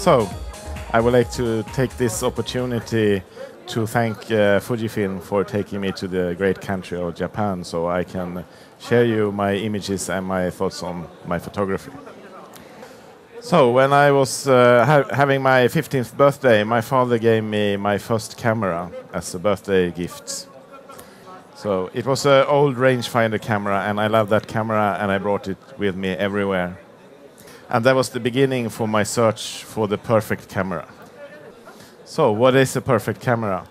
So, I would like to take this opportunity to thank Fujifilm for taking me to the great country of Japan so I can share you my images and my thoughts on my photography. So, when I was having my 15th birthday, my father gave me my first camera as a birthday gift. So, it was an old rangefinder camera, and I loved that camera, and I brought it with me everywhere. And that was the beginning for my search for the perfect camera. So, what is a perfect camera?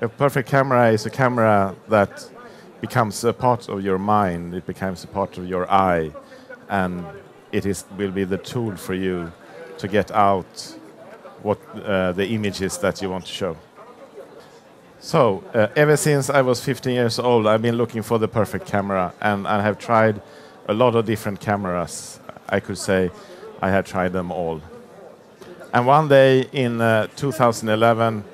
A perfect camera is a camera that becomes a part of your mind, it becomes a part of your eye, and it will be the tool for you to get out what the images that you want to show. So, ever since I was 15 years old, I've been looking for the perfect camera, and I have tried a lot of different cameras. I could say I had tried them all. And one day in 2011,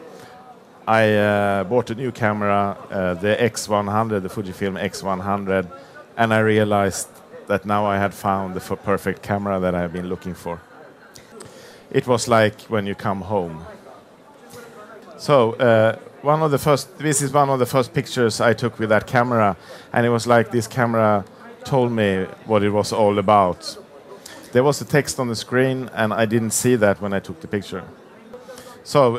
I bought a new camera, the X100, the Fujifilm X100, and I realized that now I had found the perfect camera that I have been looking for. It was like when you come home. So this is one of the first pictures I took with that camera, and it was like this camera told me what it was all about. There was a text on the screen, and I didn't see that when I took the picture. So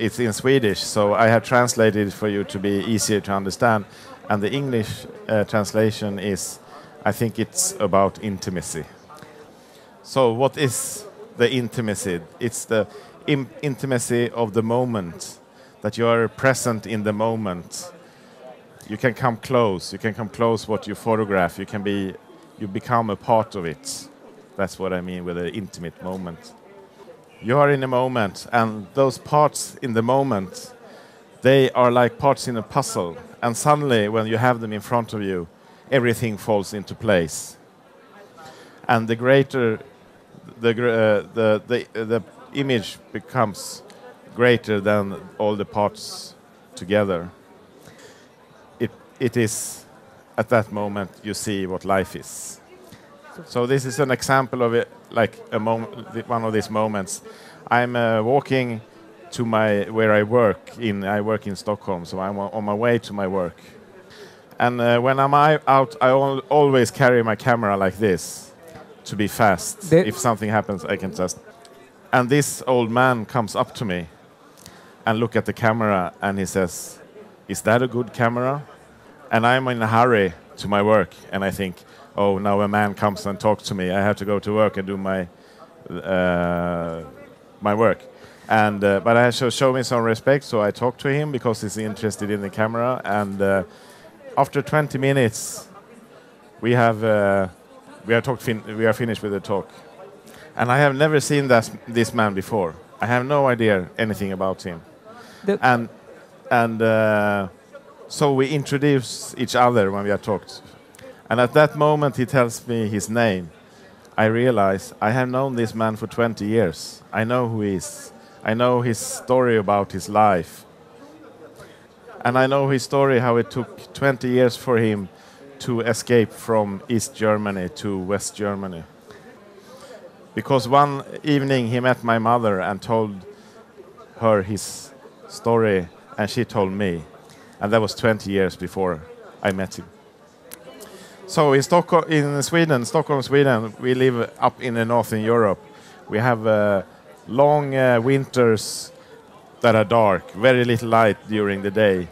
it's in Swedish, so I have translated it for you to be easier to understand. And the English translation is, I think it's about intimacy. So what is the intimacy? It's the intimacy of the moment, that you are present in the moment. You can come close. You can come close what you photograph. You become a part of it. That's what I mean with an intimate moment. You are in a moment, and those parts in the moment, they are like parts in a puzzle. And suddenly, when you have them in front of you, everything falls into place. And the greater the image becomes greater than all the parts together. It is. At that moment, you see what life is. So this is an example of it, like one of these moments. I'm walking to where I work. I work in Stockholm, so I'm on my way to my work. And when I'm out, I always carry my camera like this to be fast. If something happens, I can just. And this old man comes up to me and looks at the camera, and he says, "Is that a good camera?" And I'm in a hurry to my work, and I think, oh, now a man comes and talks to me. I have to go to work and do my work. And but I show him some respect, so I talk to him because he's interested in the camera. And after 20 minutes, we are finished with the talk. And I have never seen this man before. I have no idea anything about him. So we introduce each other when we are talked. And at that moment, he tells me his name. I realize I have known this man for 20 years. I know who he is. I know his story about his life. And I know his story, how it took 20 years for him to escape from East Germany to West Germany. Because one evening, he met my mother and told her his story, and she told me. And that was 20 years before I met him. So in Stockholm, Sweden, we live up in the northern Europe. We have long winters that are dark, very little light during the day.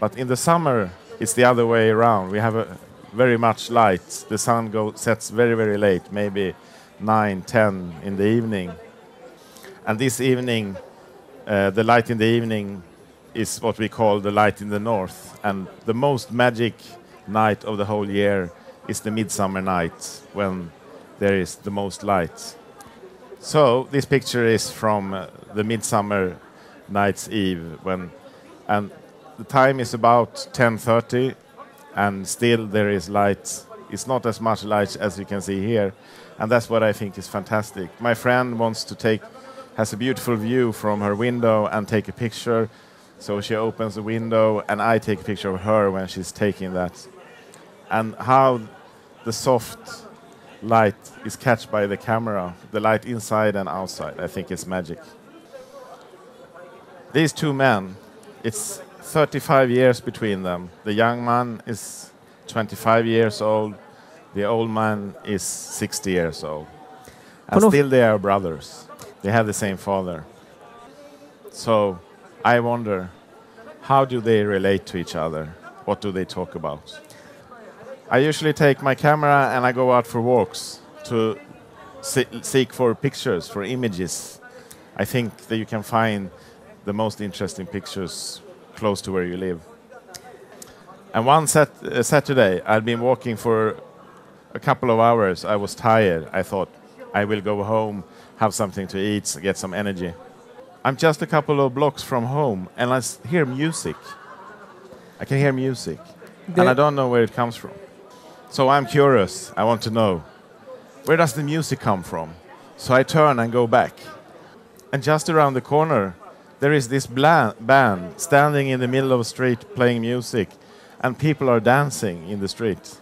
But in the summer, it's the other way around. We have very much light. The sun sets very, very late, maybe 9, 10 in the evening. And this evening, the light in the evening is what we call the light in the north. And the most magic night of the whole year is the midsummer night, when there is the most light. So this picture is from the midsummer night's eve, and the time is about 10:30, and still there is light. It's not as much light as you can see here, and that's what I think is fantastic. My friend has a beautiful view from her window and take a picture. So she opens the window, and I take a picture of her when she's taking that. And how the soft light is catched by the camera, the light inside and outside, I think is magic. These two men, it's 35 years between them. The young man is 25 years old, the old man is 60 years old. And still they are brothers. They have the same father. So I wonder, how do they relate to each other? What do they talk about? I usually take my camera and I go out for walks to seek for pictures, for images. I think that you can find the most interesting pictures close to where you live. And one Saturday, I'd been walking for a couple of hours. I was tired. I thought, I will go home, have something to eat, get some energy. I'm just a couple of blocks from home and I hear music. I can hear music. And I don't know where it comes from. So I'm curious, I want to know, where does the music come from? So I turn and go back. And just around the corner, there is this band standing in the middle of a street playing music, and people are dancing in the street.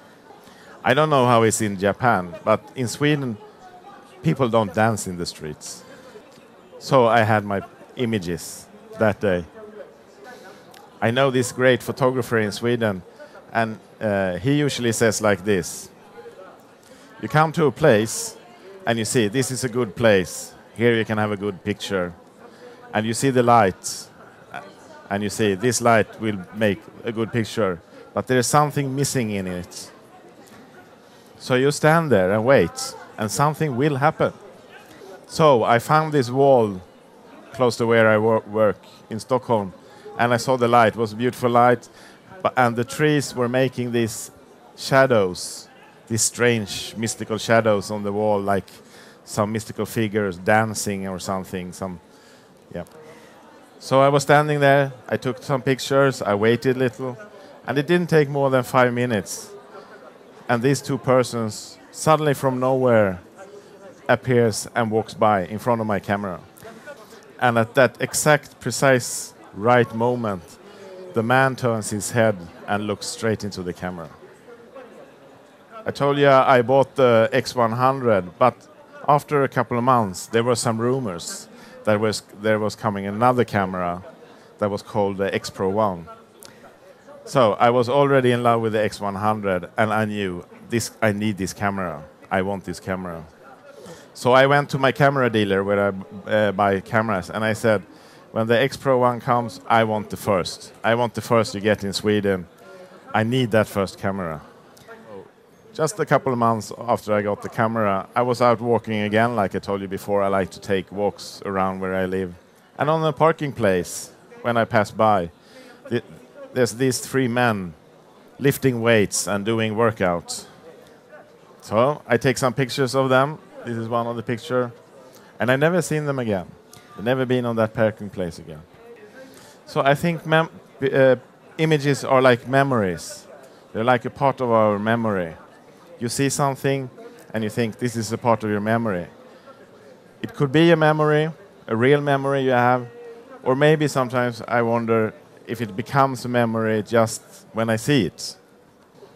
I don't know how it's in Japan, but in Sweden, people don't dance in the streets. So I had my images that day. I know this great photographer in Sweden, and he usually says like this. You come to a place and you see, this is a good place. Here you can have a good picture. And you see the light. And you see, this light will make a good picture. But there is something missing in it. So you stand there and wait. And something will happen. So I found this wall close to where I work in Stockholm. And I saw the light. It was a beautiful light. And the trees were making these shadows, these strange mystical shadows on the wall, like some mystical figures dancing or something. Yeah. So I was standing there, I took some pictures, I waited a little, and it didn't take more than 5 minutes. And these two persons, suddenly from nowhere, appears and walks by in front of my camera. And at that exact, precise, right moment, the man turns his head and looks straight into the camera. I told you I bought the X100, but after a couple of months, there were some rumors that there was coming another camera that was called the X-Pro1. So I was already in love with the X100, and I knew, I need this camera. I want this camera. So I went to my camera dealer where I buy cameras, and I said, when the X-Pro1 comes, I want the first. I want the first you get in Sweden. I need that first camera. Just a couple of months after I got the camera, I was out walking again, like I told you before. I like to take walks around where I live. And on the parking place, when I passed by, there's these three men lifting weights and doing workouts. So I take some pictures of them. This is one of the pictures. And I've never seen them again. I've never been on that parking place again. So I think images are like memories. They're like a part of our memory. You see something and you think this is a part of your memory. It could be a memory, a real memory you have, or maybe sometimes I wonder if it becomes a memory just when I see it.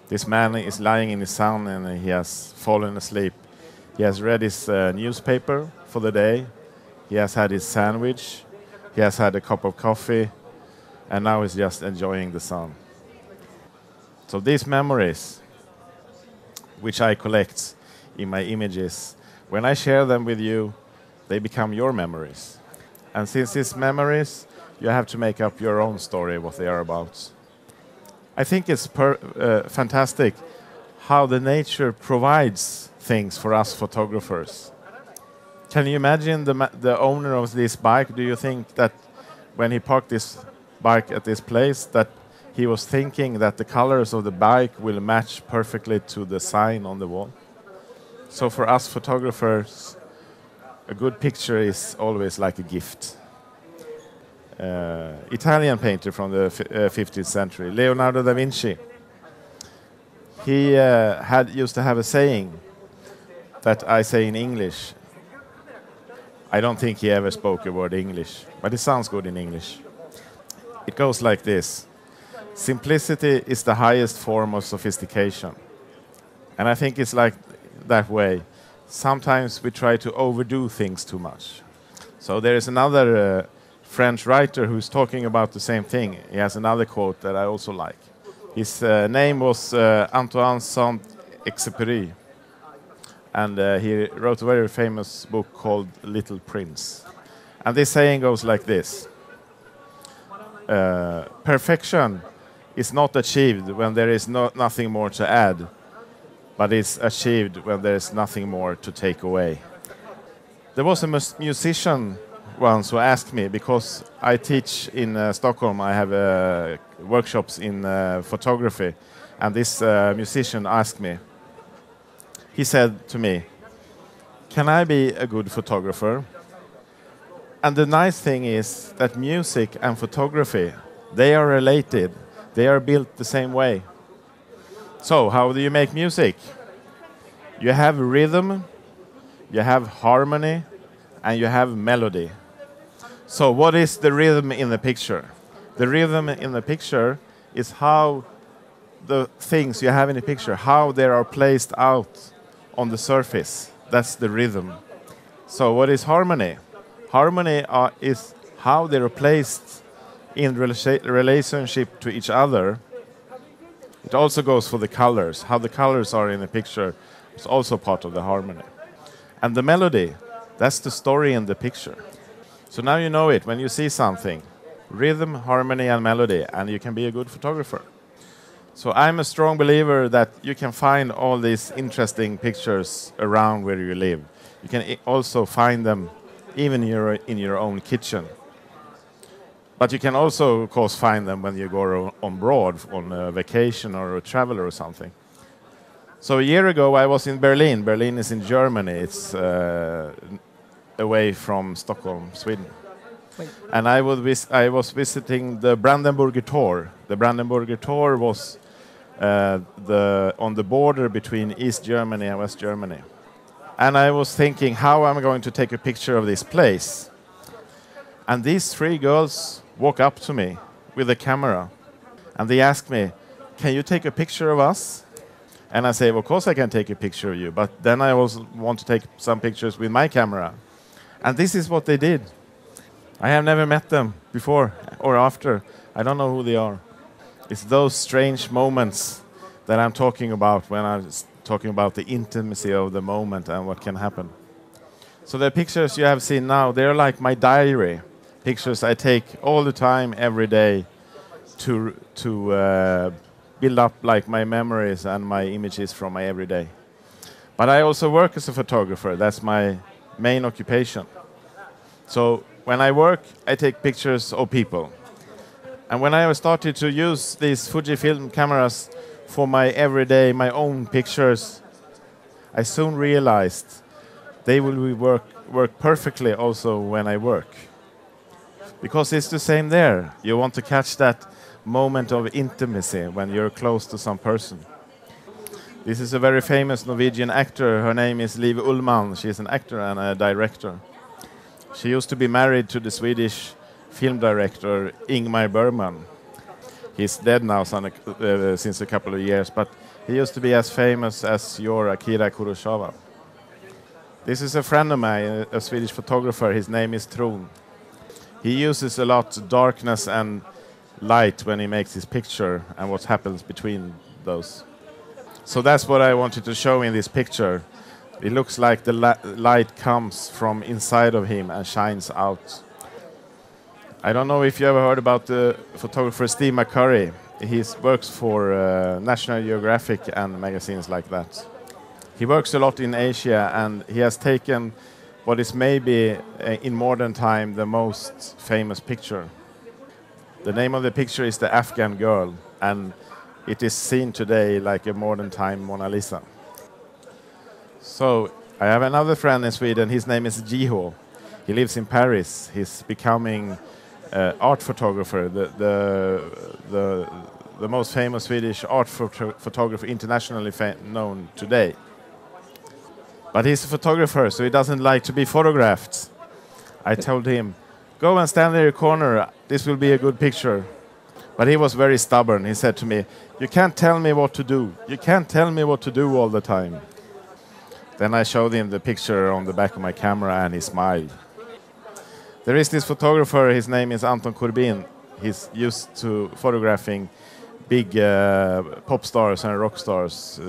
This man is lying in the sun and he has fallen asleep. He has read his newspaper for the day. He has had his sandwich, he has had a cup of coffee, and now he's just enjoying the sun. So these memories, which I collect in my images, when I share them with you, they become your memories. And since these memories, you have to make up your own story, what they are about. I think it's fantastic how the nature provides things for us photographers. Can you imagine the owner of this bike? Do you think that when he parked this bike at this place, that he was thinking that the colors of the bike will match perfectly to the sign on the wall? So for us photographers, a good picture is always like a gift. Italian painter from the 15th century, Leonardo da Vinci, he used to have a saying that I say in English. I don't think he ever spoke a word English, but it sounds good in English. It goes like this. Simplicity is the highest form of sophistication. And I think it's like that way. Sometimes we try to overdo things too much. So there is another French writer who's talking about the same thing. He has another quote that I also like. His name was Antoine de Saint-Exupéry, and he wrote a very famous book called Little Prince. And this saying goes like this. Perfection is not achieved when there is nothing more to add, but it's achieved when there is nothing more to take away. There was a musician once who asked me, because I teach in Stockholm, I have workshops in photography, and this musician asked me, he said to me, can I be a good photographer? And the nice thing is that music and photography, they are related. They are built the same way. So how do you make music? You have rhythm, you have harmony, and you have melody. So what is the rhythm in the picture? The rhythm in the picture is how the things you have in the picture, how they are placed out on the surface. That's the rhythm. So what is harmony? Harmony is how they are placed in relationship to each other. It also goes for the colors. How the colors are in the picture is also part of the harmony. And the melody, that's the story in the picture. So now you know it when you see something. Rhythm, harmony, and melody, and you can be a good photographer. So I'm a strong believer that you can find all these interesting pictures around where you live. You can also find them even in your own kitchen. But you can also, of course, find them when you go on broad, on a vacation or a travel or something. So a year ago, I was in Berlin. Berlin is in Germany. It's away from Stockholm, Sweden. Wait. And I was visiting the Brandenburger Tor. The Brandenburger Tor was on the border between East Germany and West Germany. And I was thinking, how am I going to take a picture of this place? And these three girls walk up to me with a camera. And they ask me, can you take a picture of us? And I say, well, of course I can take a picture of you. But then I also want to take some pictures with my camera. And this is what they did. I have never met them before or after. I don't know who they are. It's those strange moments that I'm talking about when I'm talking about the intimacy of the moment and what can happen. So the pictures you have seen now, they're like my diary. Pictures I take all the time, every day, to build up like my memories and my images from my everyday. But I also work as a photographer. That's my main occupation. So when I work, I take pictures of people. And when I started to use these Fujifilm cameras for my everyday, my own pictures, I soon realized they will work perfectly also when I work. Because it's the same there. You want to catch that moment of intimacy when you're close to some person. This is a very famous Norwegian actor. Her name is Liv Ullmann. She's an actor and a director. She used to be married to the Swedish film director Ingmar Bergman. He's dead now since a couple of years, but he used to be as famous as your Akira Kurosawa. This is a friend of mine, a Swedish photographer. His name is Thrun. He uses a lot of darkness and light when he makes his picture and what happens between those. So that's what I wanted to show in this picture. It looks like the light comes from inside of him and shines out. I don't know if you ever heard about the photographer Steve McCurry. He works for National Geographic and magazines like that. He works a lot in Asia, and he has taken what is maybe, in modern time, the most famous picture. The name of the picture is The Afghan Girl, and it is seen today like a modern time Mona Lisa. So I have another friend in Sweden. His name is Jiho. He lives in Paris. He's becoming art photographer, the most famous Swedish art photographer internationally known today. But he's a photographer, so he doesn't like to be photographed. I told him, go and stand in your corner. This will be a good picture. But he was very stubborn. He said to me, you can't tell me what to do. You can't tell me what to do all the time. Then I showed him the picture on the back of my camera and he smiled. There is this photographer, his name is Anton Corbin. He's used to photographing big pop stars and rock stars.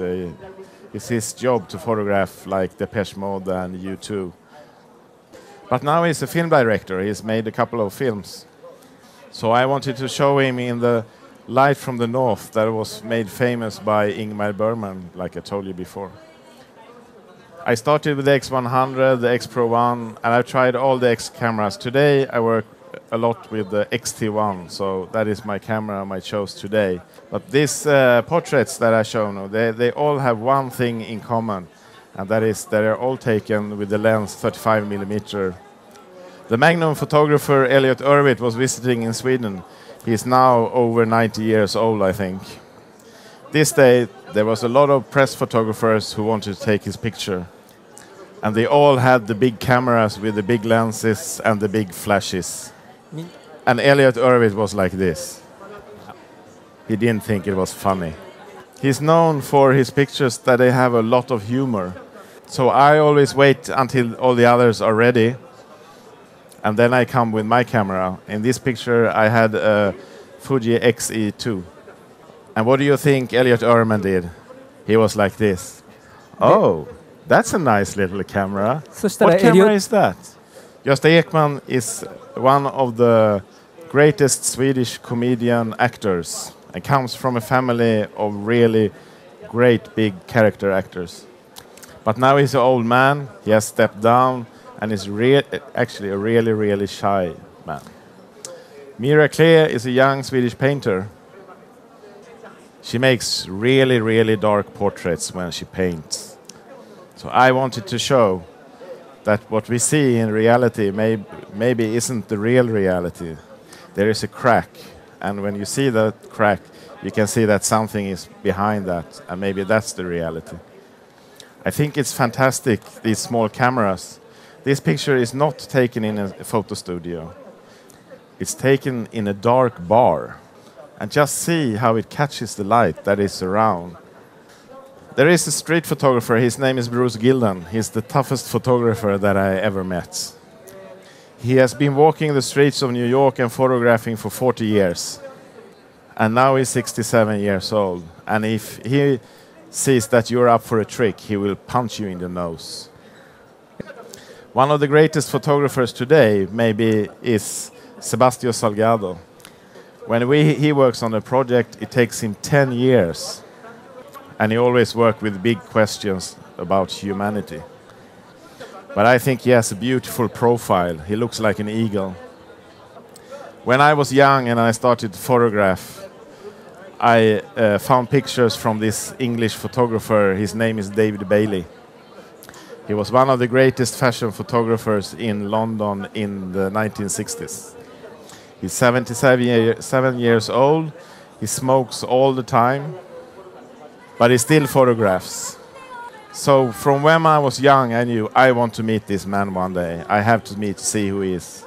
It's his job to photograph like Depeche Mode and U2. But now he's a film director. He's made a couple of films. So I wanted to show him in the Light from the North that was made famous by Ingmar Bergman, like I told you before. I started with the X100, the X-Pro1, and I've tried all the X cameras. Today I work a lot with the X-T1, so that is my camera I chose today. But these portraits that I shown, they all have one thing in common, and that is they are all taken with the lens 35mm. The Magnum photographer Elliott Erwitt was visiting in Sweden. He is now over 90 years old, I think. This day there was a lot of press photographers who wanted to take his picture. And they all had the big cameras with the big lenses and the big flashes. And Elliott Erwitt was like this. He didn't think it was funny. He's known for his pictures that they have a lot of humor. So I always wait until all the others are ready. And then I come with my camera. In this picture I had a Fuji X-E2. And what do you think Elliott Erwitt did? He was like this. Oh! That's a nice little camera. What camera is that? Jöster Ekman is one of the greatest Swedish comedian actors and comes from a family of really great big character actors. But now he's an old man, he has stepped down and is actually a really, really shy man. Miraclea is a young Swedish painter. She makes really, really dark portraits when she paints. So I wanted to show that what we see in reality maybe isn't the real reality. There is a crack, and when you see that crack, you can see that something is behind that, and maybe that's the reality. I think it's fantastic, these small cameras. This picture is not taken in a photo studio. It's taken in a dark bar. And just see how it catches the light that is around. There is a street photographer, his name is Bruce Gilden. He's the toughest photographer that I ever met. He has been walking the streets of New York and photographing for 40 years. And now he's 67 years old. And if he sees that you're up for a trick, he will punch you in the nose. One of the greatest photographers today, maybe, is Sebastião Salgado. When he works on a project, it takes him 10 years. And he always works with big questions about humanity. But I think he has a beautiful profile. He looks like an eagle. When I was young and I started to photograph, I found pictures from this English photographer. His name is David Bailey. He was one of the greatest fashion photographers in London in the 1960s. He's 77 years old. He smokes all the time. But he still photographs. So from when I was young, I knew I want to meet this man one day. I have to see who he is.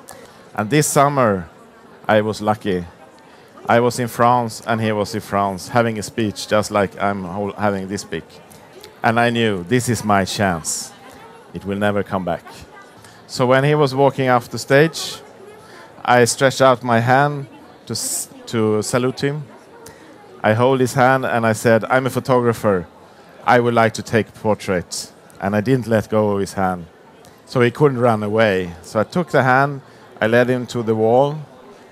And this summer, I was lucky. I was in France and he was in France, having a speech just like I'm having this speech. And I knew this is my chance. It will never come back. So when he was walking off the stage, I stretched out my hand to salute him. I hold his hand and I said, I'm a photographer. I would like to take portraits. And I didn't let go of his hand. So he couldn't run away. So I took the hand, I led him to the wall,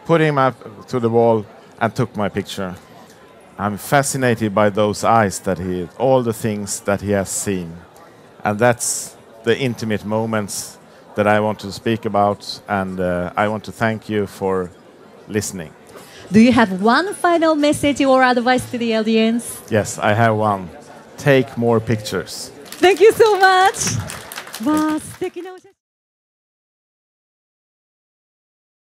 put him up to the wall and took my picture. I'm fascinated by those eyes that all the things that he has seen. And that's the intimate moments that I want to speak about. And I want to thank you for listening. Do you have one final message or advice to the audience? Yes, I have one. Take more pictures. Thank you so much.